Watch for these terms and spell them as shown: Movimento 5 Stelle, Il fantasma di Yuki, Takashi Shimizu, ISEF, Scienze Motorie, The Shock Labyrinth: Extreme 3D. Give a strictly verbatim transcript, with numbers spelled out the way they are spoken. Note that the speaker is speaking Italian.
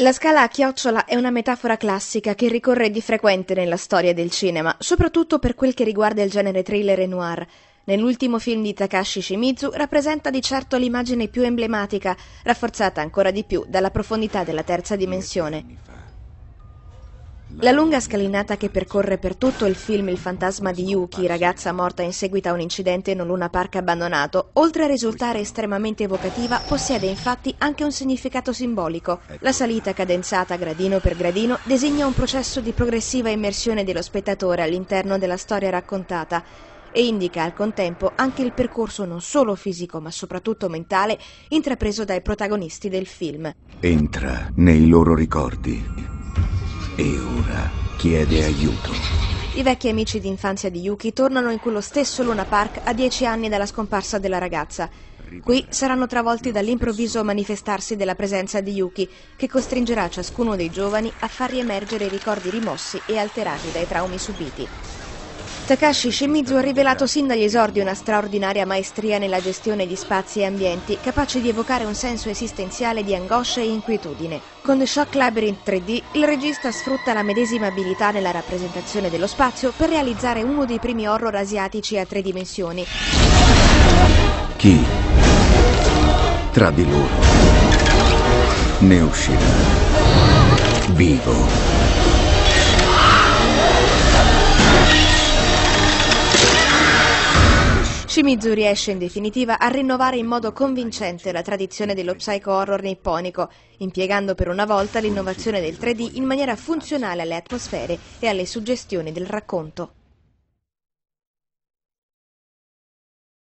La scala a chiocciola è una metafora classica che ricorre di frequente nella storia del cinema, soprattutto per quel che riguarda il genere thriller e noir. Nell'ultimo film di Takashi Shimizu rappresenta di certo l'immagine più emblematica, rafforzata ancora di più dalla profondità della terza dimensione. La lunga scalinata che percorre per tutto il film Il fantasma di Yuki, ragazza morta in seguito a un incidente in un Luna Park abbandonato, oltre a risultare estremamente evocativa, possiede infatti anche un significato simbolico. La salita cadenzata gradino per gradino designa un processo di progressiva immersione dello spettatore all'interno della storia raccontata e indica al contempo anche il percorso non solo fisico ma soprattutto mentale intrapreso dai protagonisti del film. Entra nei loro ricordi. E ora chiede aiuto. I vecchi amici d'infanzia di Yuki tornano in quello stesso Luna Park a dieci anni dalla scomparsa della ragazza. Qui saranno travolti dall'improvviso manifestarsi della presenza di Yuki, che costringerà ciascuno dei giovani a far riemergere i ricordi rimossi e alterati dai traumi subiti. Takashi Shimizu ha rivelato sin dagli esordi una straordinaria maestria nella gestione di spazi e ambienti, capace di evocare un senso esistenziale di angoscia e inquietudine. Con The Shock Labyrinth tre D, il regista sfrutta la medesima abilità nella rappresentazione dello spazio per realizzare uno dei primi horror asiatici a tre dimensioni. Chi tra di loro ne uscirà vivo? Shimizu riesce in definitiva a rinnovare in modo convincente la tradizione dello psycho horror nipponico, impiegando per una volta l'innovazione del tre D in maniera funzionale alle atmosfere e alle suggestioni del racconto.